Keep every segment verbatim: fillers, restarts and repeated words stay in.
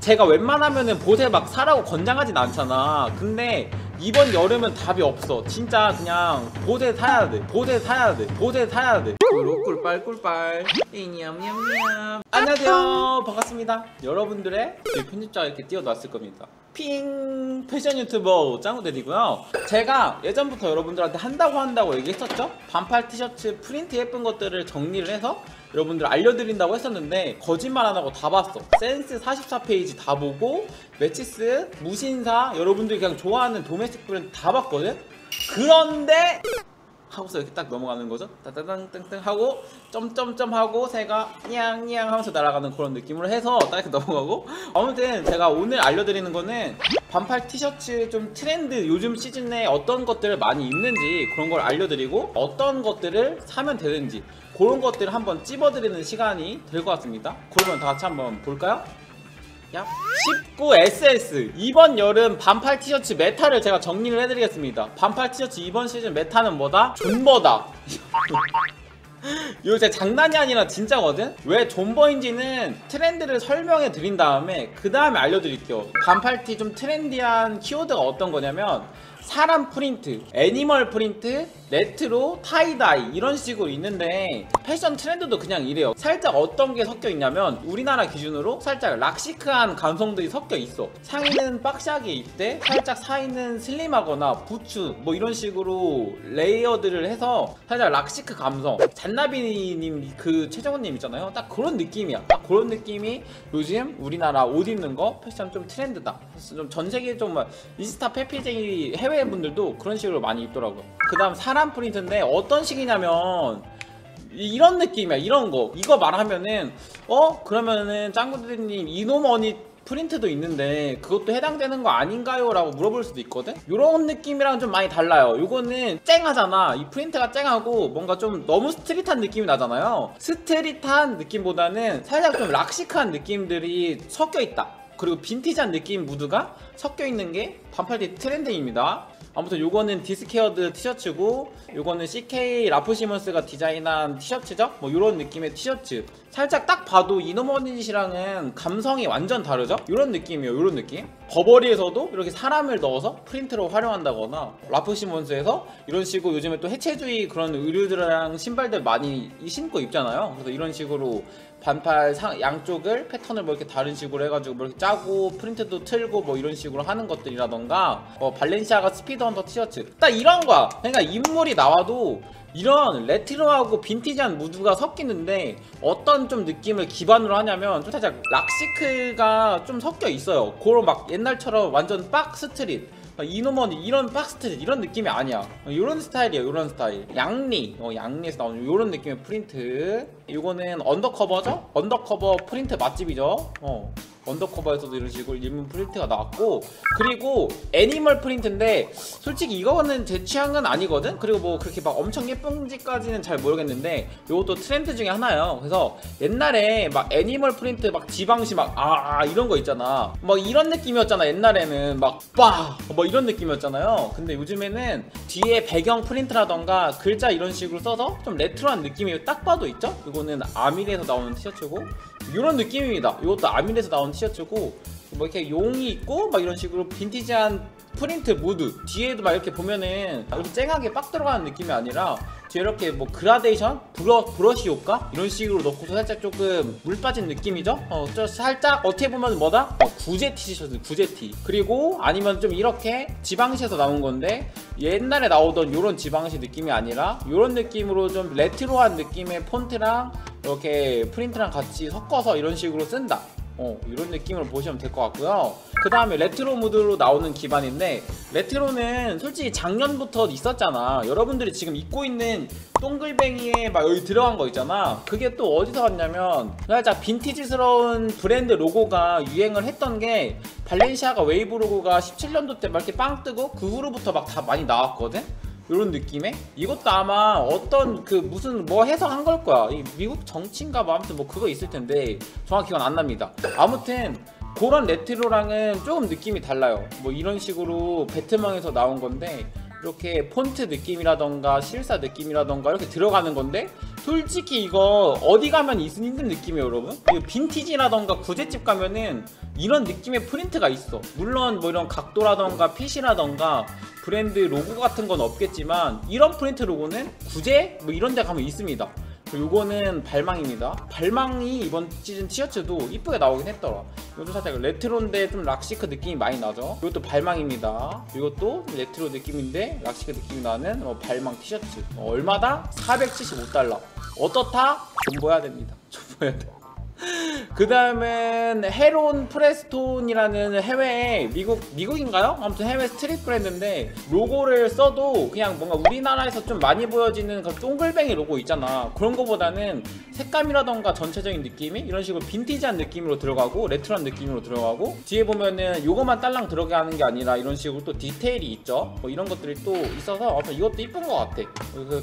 제가 웬만하면은 보세 막 사라고 권장하진 않잖아. 근데 이번 여름은 답이 없어. 진짜 그냥 보세 사야 돼. 보세 사야 돼. 보세 사야 돼. 꿀꿀빨 꿀빨. 냠냠냠. 안녕하세요. 반갑습니다. 여러분들의 제 편집자가 이렇게 띄워놨을 겁니다. 핑! 패션 유튜버 짱구대디고요. 제가 예전부터 여러분들한테 한다고 한다고 얘기했었죠? 반팔 티셔츠 프린트 예쁜 것들을 정리를 해서 여러분들 알려드린다고 했었는데 거짓말 안 하고 다 봤어. 센스 사십사 페이지 다 보고 매치스, 무신사, 여러분들이 그냥 좋아하는 도메스틱 브랜드 다 봤거든? 그런데! 하고서 이렇게 딱 넘어가는 거죠. 따따당땅땅 하고 점점점 하고 새가 냥 하면서 날아가는 그런 느낌으로 해서 딱 이렇게 넘어가고, 아무튼 제가 오늘 알려드리는 거는 반팔 티셔츠 좀 트렌드 요즘 시즌에 어떤 것들을 많이 입는지 그런 걸 알려드리고 어떤 것들을 사면 되는지 그런 것들을 한번 찝어드리는 시간이 될 것 같습니다. 그러면 다 같이 한번 볼까요? 야. 십구 에스에스 이번 여름 반팔 티셔츠 메타를 제가 정리를 해드리겠습니다. 반팔 티셔츠 이번 시즌 메타는 뭐다? 존버다. 이거 진짜 장난이 아니라 진짜거든? 왜 존버인지는 트렌드를 설명해 드린 다음에 그 다음에 알려드릴게요. 반팔티 좀 트렌디한 키워드가 어떤 거냐면 사람 프린트, 애니멀 프린트, 레트로, 타이다이 이런 식으로 있는데 패션 트렌드도 그냥 이래요. 살짝 어떤 게 섞여 있냐면 우리나라 기준으로 살짝 락시크한 감성들이 섞여 있어. 상의는 박시하게 입되 살짝 사이는 슬림하거나 부츠 뭐 이런 식으로 레이어드를 해서 살짝 락시크 감성, 잔나비님 그 최정훈님 있잖아요. 딱 그런 느낌이야. 딱 그런 느낌이 요즘 우리나라 옷 입는 거 패션 좀 트렌드다. 좀 전 세계 좀 인스타 페피쟁이 해외 분들도 그런 식으로 많이 입더라고요. 그 다음 사람 프린트인데 어떤 식이냐면 이런 느낌이야. 이런 거 이거 말하면은 어? 그러면은 짱구대디님 이노머니 프린트도 있는데 그것도 해당되는 거 아닌가요? 라고 물어볼 수도 있거든? 요런 느낌이랑 좀 많이 달라요. 요거는 쨍하잖아. 이 프린트가 쨍하고 뭔가 좀 너무 스트릿한 느낌이 나잖아요. 스트릿한 느낌보다는 살짝 좀 락시크한 느낌들이 섞여있다. 그리고 빈티지한 느낌 무드가 섞여있는 게 반팔티 트렌드입니다. 아무튼 요거는 디스케어드 티셔츠고 요거는 씨케이 라프시몬스가 디자인한 티셔츠죠? 뭐 요런 느낌의 티셔츠. 살짝 딱 봐도 이노머니시랑은 감성이 완전 다르죠? 요런 느낌이에요. 요런 느낌. 버버리에서도 이렇게 사람을 넣어서 프린트로 활용한다거나 라프시몬스에서 이런 식으로 요즘에 또 해체주의 그런 의류들이랑 신발들 많이 신고 입잖아요. 그래서 이런 식으로 반팔 상, 양쪽을 패턴을 뭐 이렇게 다른 식으로 해가지고 뭐 이렇게 짜고 프린트도 틀고 뭐 이런 식으로 하는 것들이라던가 어, 발렌시아가 스피드 헌터 티셔츠 딱 이런 거야. 그러니까 인물이 나와도 이런 레트로하고 빈티지한 무드가 섞이는데 어떤 좀 느낌을 기반으로 하냐면 좀 살짝 락시크가 좀 섞여 있어요. 그런 막 옛날처럼 완전 빡 스트릿 이노머니 이런 박스트릿 이런 느낌이 아니야. 이런 스타일이에요. 이런 스타일 양리 어, 양리에서 나오는 이런 느낌의 프린트. 이거는 언더커버죠? 언더커버 프린트 맛집이죠. 어. 언더커버에서도 이런 식으로 일문 프린트가 나왔고, 그리고 애니멀 프린트인데 솔직히 이거는 제 취향은 아니거든? 그리고 뭐 그렇게 막 엄청 예쁜지까지는 잘 모르겠는데 이것도 트렌드 중에 하나예요. 그래서 옛날에 막 애니멀 프린트 막 지방시 막 아 이런 거 있잖아. 막 이런 느낌이었잖아. 옛날에는 막 빠 뭐 이런 느낌이었잖아요. 근데 요즘에는 뒤에 배경 프린트라던가 글자 이런 식으로 써서 좀 레트로한 느낌이 딱 봐도 있죠? 이거는 아미레에서 나오는 티셔츠고 이런 느낌입니다. 이것도 아미레에서 나온 티셔츠고 뭐 이렇게 용이 있고 막 이런 식으로 빈티지한 프린트 무드. 뒤에도 막 이렇게 보면은 이렇게 쨍하게 빡 들어가는 느낌이 아니라 뒤에 이렇게 뭐 그라데이션? 브러, 브러쉬 효과? 이런 식으로 넣고서 살짝 조금 물 빠진 느낌이죠? 어, 저 살짝 어떻게 보면 뭐다? 어, 구제 티셔츠, 구제 티. 그리고 아니면 좀 이렇게 지방시에서 나온 건데 옛날에 나오던 요런 지방시 느낌이 아니라 요런 느낌으로 좀 레트로한 느낌의 폰트랑 이렇게 프린트랑 같이 섞어서 이런 식으로 쓴다. 어, 이런 느낌으로 보시면 될 것 같고요. 그 다음에 레트로 무드로 나오는 기반인데 레트로는 솔직히 작년부터 있었잖아. 여러분들이 지금 입고 있는 동글뱅이에 막 여기 들어간 거 있잖아. 그게 또 어디서 왔냐면 살짝 빈티지스러운 브랜드 로고가 유행을 했던 게 발렌시아가 웨이브 로고가 십칠 년도 때 막 이렇게 빵 뜨고 그 후로부터 막 다 많이 나왔거든? 이런 느낌의? 이것도 아마 어떤 그 무슨 뭐 해서 한 걸 거야. 미국 정치인가 뭐 아무튼 뭐 그거 있을 텐데 정확히 기억은 안 납니다. 아무튼 그런 레트로랑은 조금 느낌이 달라요. 뭐 이런 식으로 배트망에서 나온 건데 이렇게 폰트 느낌이라던가 실사 느낌이라던가 이렇게 들어가는 건데, 솔직히 이거 어디 가면 있는 힘든 느낌이에요 여러분. 그 빈티지라던가 구제집 가면은 이런 느낌의 프린트가 있어. 물론 뭐 이런 각도라던가 핏이라던가 브랜드 로고 같은 건 없겠지만 이런 프린트 로고는 구제 뭐 이런 데 가면 있습니다. 요거는 발망입니다. 발망이 이번 시즌 티셔츠도 이쁘게 나오긴 했더라. 이것도 살짝 레트로인데 좀 락시크 느낌이 많이 나죠. 이것도 발망입니다. 이것도 레트로 느낌인데 락시크 느낌이 나는 어, 발망 티셔츠. 어, 얼마다? 사백칠십오 달러. 어떻다? 돈 버야 됩니다. 돈 버야 돼. 그 다음엔 헤론 프레스톤이라는 해외에 미국, 미국인가요? 아무튼 해외 스트릿 브랜드인데 로고를 써도 그냥 뭔가 우리나라에서 좀 많이 보여지는 그 동글뱅이 로고 있잖아. 그런 거보다는 색감이라던가 전체적인 느낌이 이런 식으로 빈티지한 느낌으로 들어가고 레트로한 느낌으로 들어가고, 뒤에 보면은 요거만 딸랑 들어가게 하는 게 아니라 이런 식으로 또 디테일이 있죠. 뭐 이런 것들이 또 있어서 아무튼 이것도 이쁜 것 같아.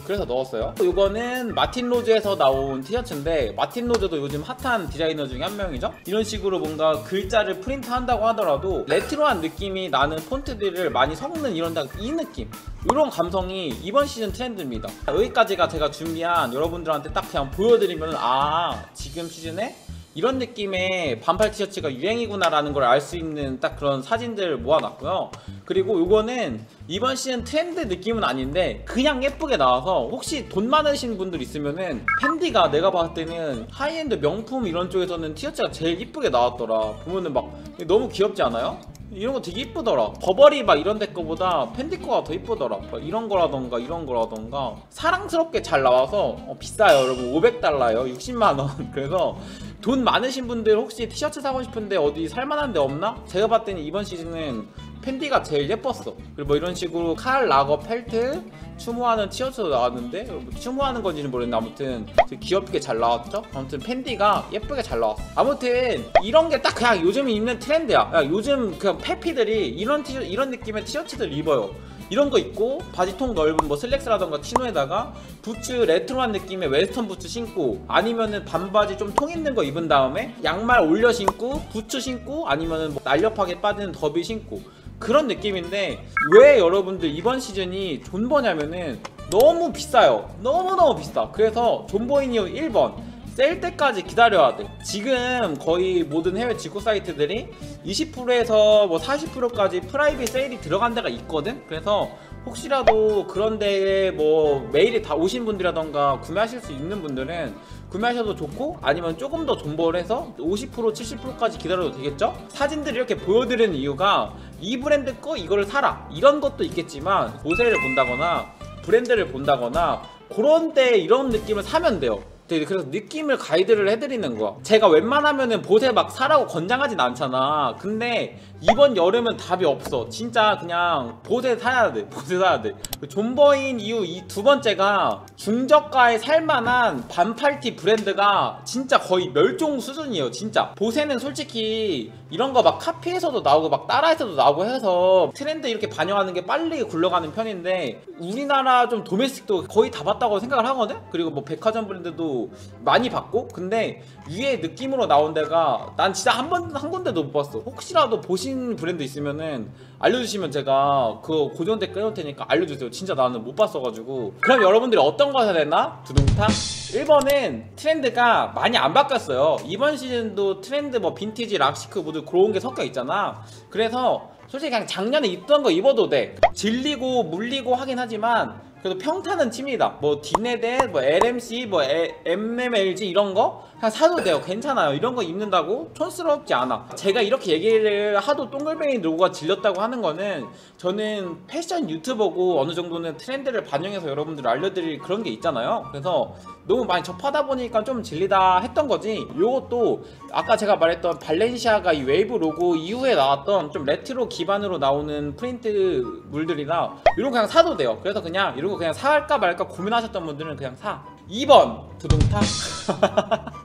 그래서 넣었어요. 요거는 마틴 로즈에서 나온 티셔츠인데, 마틴 로즈도 요즘 핫한 디자이너 중에 한 명이죠. 이런 식으로 뭔가 글자를 프린트한다고 하더라도 레트로한 느낌이 나는 폰트들을 많이 섞는 이런 이 느낌, 이런 감성이 이번 시즌 트렌드입니다. 여기까지가 제가 준비한, 여러분들한테 딱 그냥 보여드리면 아 지금 시즌에 이런 느낌의 반팔 티셔츠가 유행이구나 라는 걸 알 수 있는 딱 그런 사진들 모아놨고요. 그리고 요거는 이번 시즌 트렌드 느낌은 아닌데 그냥 예쁘게 나와서 혹시 돈 많으신 분들 있으면은, 팬디가 내가 봤을 때는 하이엔드 명품 이런 쪽에서는 티셔츠가 제일 예쁘게 나왔더라. 보면은 막 너무 귀엽지 않아요? 이런 거 되게 이쁘더라. 버버리 막 이런 데 거보다 팬디 거가 더 이쁘더라. 이런 거라던가 이런 거라던가 사랑스럽게 잘 나와서 어, 비싸요 여러분. 오백 달러예요. 육십만 원. 그래서 돈 많으신 분들 혹시 티셔츠 사고 싶은데 어디 살만한 데 없나? 제가 봤을 때는 이번 시즌은 팬디가 제일 예뻤어. 그리고 뭐 이런 식으로 칼, 락어, 펠트, 추모하는 티셔츠도 나왔는데 추모하는 건지는 모르겠는데 아무튼 귀엽게 잘 나왔죠? 아무튼 팬디가 예쁘게 잘 나왔어. 아무튼 이런 게 딱 그냥 요즘 입는 트렌드야. 야, 요즘 그냥 페피들이 이런 티셔, 이런 느낌의 티셔츠들 입어요. 이런 거 입고 바지통 넓은 뭐 슬랙스라던가 치노에다가 부츠 레트로한 느낌의 웨스턴 부츠 신고, 아니면은 반바지 좀 통 있는 거 입은 다음에 양말 올려 신고 부츠 신고, 아니면은 뭐 날렵하게 빠지는 더비 신고, 그런 느낌인데, 왜 여러분들 이번 시즌이 존버냐면은 너무 비싸요. 너무너무 비싸. 그래서 존버인 이유 일 번, 셀 때까지 기다려야 돼. 지금 거의 모든 해외 직구 사이트들이 이십 퍼센트에서 뭐 사십 퍼센트까지 프라이빗 세일이 들어간 데가 있거든. 그래서 혹시라도 그런 데에 뭐 메일이 다 오신 분들이라던가 구매하실 수 있는 분들은 구매하셔도 좋고, 아니면 조금 더 존버를 해서 오십 퍼센트 칠십 퍼센트까지 기다려도 되겠죠? 사진들을 이렇게 보여드리는 이유가 이 브랜드 거 이걸 사라 이런 것도 있겠지만, 모세를 본다거나 브랜드를 본다거나 그런 때 이런 느낌을 사면 돼요. 그래서 느낌을 가이드를 해드리는 거야. 제가 웬만하면은 보세 막 사라고 권장하진 않잖아. 근데 이번 여름은 답이 없어. 진짜 그냥 보세 사야 돼. 보세 사야 돼. 존버인 이유 이 두 번째가, 중저가에 살만한 반팔티 브랜드가 진짜 거의 멸종 수준이에요. 진짜 보세는 솔직히 이런 거 막 카피에서도 나오고 막 따라해서도 나오고 해서 트렌드 이렇게 반영하는 게 빨리 굴러가는 편인데, 우리나라 좀 도메스틱도 거의 다 봤다고 생각을 하거든? 그리고 뭐 백화점 브랜드도 많이 봤고, 근데 위에 느낌으로 나온 데가 난 진짜 한 번, 한 군데도 못 봤어. 혹시라도 보신 브랜드 있으면은 알려주시면 제가 그거 고정 댓글 해놓을 테니까 알려주세요. 진짜 나는 못 봤어가지고. 그럼 여러분들이 어떤 거 사야 되나? 두둥탕? 일 번은 트렌드가 많이 안 바뀌었어요. 이번 시즌도 트렌드 뭐 빈티지, 락시크, 무드 그런 게 섞여 있잖아. 그래서 솔직히 그냥 작년에 입던 거 입어도 돼. 질리고 물리고 하긴 하지만 그래도 평타는 칩니다. 뭐 디네덴, 뭐 엘엠씨, 뭐 에, 엠엠엘지 이런 거 그냥 사도 돼요. 괜찮아요. 이런 거 입는다고 촌스럽지 않아. 제가 이렇게 얘기를 하도 동글뱅이 로고가 질렸다고 하는 거는, 저는 패션 유튜버고 어느 정도는 트렌드를 반영해서 여러분들 알려드릴 그런 게 있잖아요. 그래서 너무 많이 접하다 보니까 좀 질리다 했던 거지. 요것도 아까 제가 말했던 발렌시아가 이 웨이브 로고 이후에 나왔던 좀 레트로 기반으로 나오는 프린트 물들이라 이런 거 그냥 사도 돼요. 그래서 그냥 이런 거 그냥 살까 말까 고민하셨던 분들은 그냥 사. 이 번 두둥탕.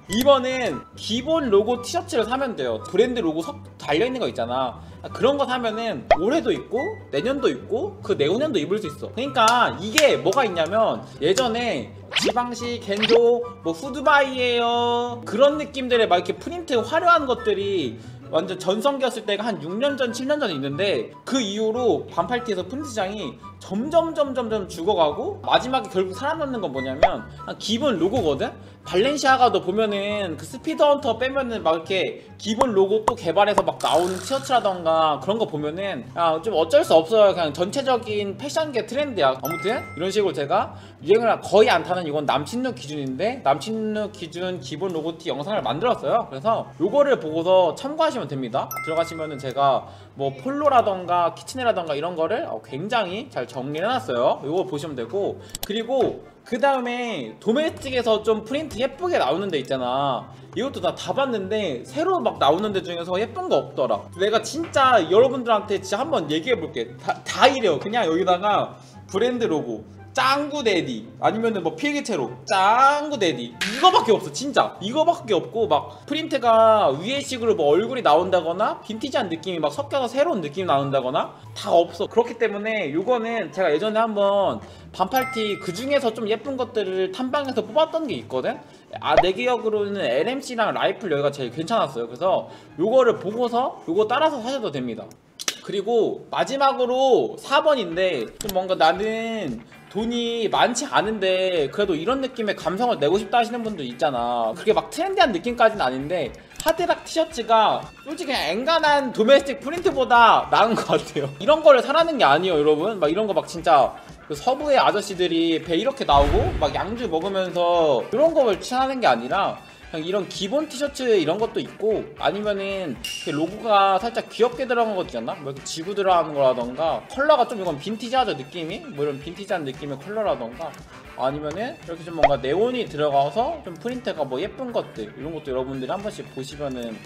이 번은 기본 로고 티셔츠를 사면 돼요. 브랜드 로고 달려있는 거 있잖아. 그런 거 사면은 올해도 입고 내년도 입고 그 내후년도 입을 수 있어. 그러니까 이게 뭐가 있냐면, 예전에 지방시, 겐조, 뭐 후드바이에요 그런 느낌들의 막 이렇게 프린트 화려한 것들이 완전 전성기였을 때가 한 육 년 전, 칠 년 전 있는데 그 이후로 반팔티에서 프린트장이 점점 점점 점 죽어가고 마지막에 결국 살아남는 건 뭐냐면 기본 로고거든? 발렌시아가도 보면은 그 스피드헌터 빼면은 막 이렇게 기본 로고 또 개발해서 막 나오는 티셔츠라던가 그런 거 보면은 아 좀 어쩔 수 없어요. 그냥 전체적인 패션계 트렌드야. 아무튼 이런 식으로 제가 유행을 거의 안 타는 이건 남친룩 기준인데 남친룩 기준 기본 로고티 영상을 만들었어요. 그래서 요거를 보고서 참고하시면 됩니다. 들어가시면은 제가 뭐 폴로라던가 키친이라던가 이런 거를 굉장히 잘 정리해놨어요. 요거 보시면 되고 그리고 그 다음에 도메스틱에서 좀 프린트 예쁘게 나오는 데 있잖아. 이것도 나 다 봤는데 새로 막 나오는 데 중에서 예쁜 거 없더라. 내가 진짜 여러분들한테 진짜 한번 얘기해 볼게. 다, 다 이래요. 그냥 여기다가 브랜드 로고 짱구대디 아니면은 뭐 필기체로 짱구대디 이거밖에 없어. 진짜 이거밖에 없고 막 프린트가 위에식으로 뭐 얼굴이 나온다거나 빈티지한 느낌이 막 섞여서 새로운 느낌이 나온다거나 다 없어. 그렇기 때문에 요거는 제가 예전에 한번 반팔티 그 중에서 좀 예쁜 것들을 탐방해서 뽑았던 게 있거든. 아 내 기억으로는 엘엠씨랑 라이플 여기가 제일 괜찮았어요. 그래서 요거를 보고서 요거 따라서 사셔도 됩니다. 그리고 마지막으로 사 번인데 좀 뭔가 나는 돈이 많지 않은데 그래도 이런 느낌의 감성을 내고 싶다 하시는 분들 있잖아. 그게 막 트렌디한 느낌까지는 아닌데 하드락 티셔츠가 솔직히 그냥 엔간한 도메스틱 프린트보다 나은 것 같아요. 이런 거를 사라는 게 아니에요 여러분. 막 이런 거 막 진짜 그 서부의 아저씨들이 배 이렇게 나오고 막 양주 먹으면서 이런 거를 취하는 게 아니라 그냥 이런 기본 티셔츠 이런 것도 있고 아니면은 로고가 살짝 귀엽게 들어간 것 있잖아? 뭐 이렇게 지구 들어가는 거라던가 컬러가 좀 이건 빈티지하죠 느낌이? 뭐 이런 빈티지한 느낌의 컬러라던가 아니면은 이렇게 좀 뭔가 네온이 들어가서 좀 프린트가 뭐 예쁜 것들 이런 것도 여러분들이 한 번씩 보시면은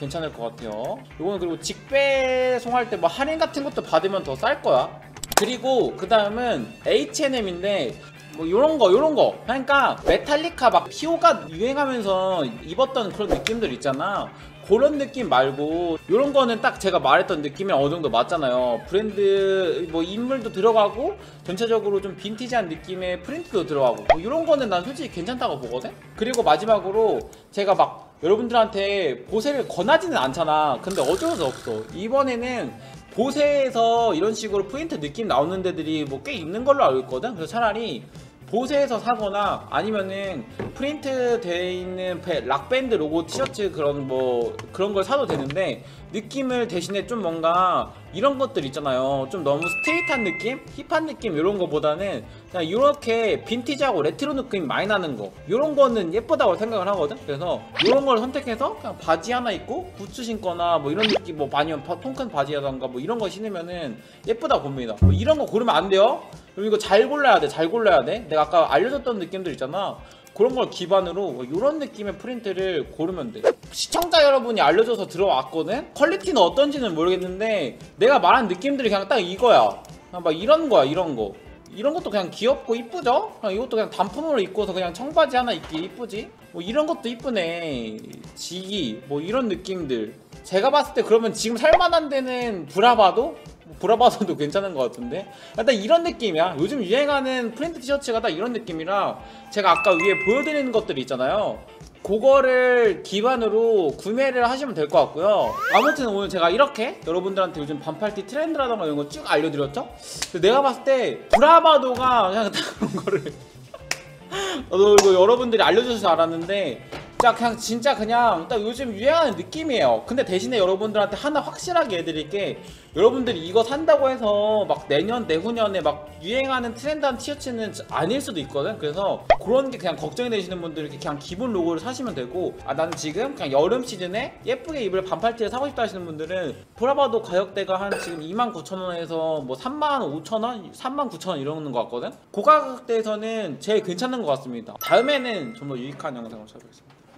괜찮을 것 같아요. 요거는 그리고 직배송할 때 뭐 할인 같은 것도 받으면 더 쌀 거야. 그리고 그 다음은 에이치 앤 엠인데 뭐 요런 거 요런 거 그러니까 메탈리카 막 피오가 유행하면서 입었던 그런 느낌들 있잖아. 그런 느낌 말고 요런 거는 딱 제가 말했던 느낌이랑 어느 정도 맞잖아요. 브랜드 뭐 인물도 들어가고 전체적으로 좀 빈티지한 느낌의 프린트도 들어가고 뭐 요런 거는 난 솔직히 괜찮다고 보거든? 그리고 마지막으로 제가 막 여러분들한테 보세를 권하지는 않잖아. 근데 어쩔 수 없어. 이번에는 보세에서 이런 식으로 프린트 느낌 나오는 데들이 뭐 꽤 있는 걸로 알고 있거든? 그래서 차라리 보세에서 사거나 아니면은 프린트 되어 있는 락밴드 로고 티셔츠 그런 뭐 그런 걸 사도 되는데 느낌을 대신에 좀 뭔가 이런 것들 있잖아요. 좀 너무 스트릿한 느낌? 힙한 느낌 이런 거보다는 그냥 이렇게 빈티지하고 레트로 느낌이 많이 나는 거 이런 거는 예쁘다고 생각을 하거든? 그래서 이런 걸 선택해서 그냥 바지 하나 입고 부츠 신거나 뭐 이런 느낌 뭐 아니면 통큰 바지라던가 뭐 이런 거 신으면은 예쁘다고 봅니다. 뭐 이런 거 고르면 안 돼요? 그리고 이거 잘 골라야 돼. 잘 골라야 돼. 내가 아까 알려줬던 느낌들 있잖아. 그런 걸 기반으로 이런 느낌의 프린트를 고르면 돼. 시청자 여러분이 알려줘서 들어왔거든? 퀄리티는 어떤지는 모르겠는데 내가 말한 느낌들이 그냥 딱 이거야. 그냥 막 이런 거야 이런 거. 이런 것도 그냥 귀엽고 이쁘죠? 그냥 이것도 그냥 단품으로 입고서 그냥 청바지 하나 입기 이쁘지? 뭐 이런 것도 이쁘네. 지기 뭐 이런 느낌들. 제가 봤을 때 그러면 지금 살만한 데는 브라바도? 브라바도도 괜찮은 것 같은데 일단 이런 느낌이야. 요즘 유행하는 프린트 티셔츠가 다 이런 느낌이라 제가 아까 위에 보여드리는 것들이 있잖아요. 그거를 기반으로 구매를 하시면 될 것 같고요. 아무튼 오늘 제가 이렇게 여러분들한테 요즘 반팔티 트렌드라던가 이런 거 쭉 알려드렸죠? 근데 내가 봤을 때 브라바도가 그냥 그런 거를 너 이거 여러분들이 알려주셔서 알았는데 자 그냥 진짜 그냥 딱 요즘 유행하는 느낌이에요. 근데 대신에 여러분들한테 하나 확실하게 해드릴게 여러분들이 이거 산다고 해서 막 내년 내후년에 막 유행하는 트렌드한 티셔츠는 아닐 수도 있거든. 그래서 그런 게 그냥 걱정이 되시는 분들은 그냥 기본 로고를 사시면 되고 아 나는 지금 그냥 여름 시즌에 예쁘게 입을 반팔티를 사고 싶다 하시는 분들은 브라바도 가격대가 한 지금 이만 구천 원에서 뭐 삼만 오천 원? 삼만 구천 원 이러는 것 같거든. 그 가격대에서는 제일 괜찮은 것 같습니다. 다음에는 좀 더 유익한 영상으로 찾아뵙겠습니다.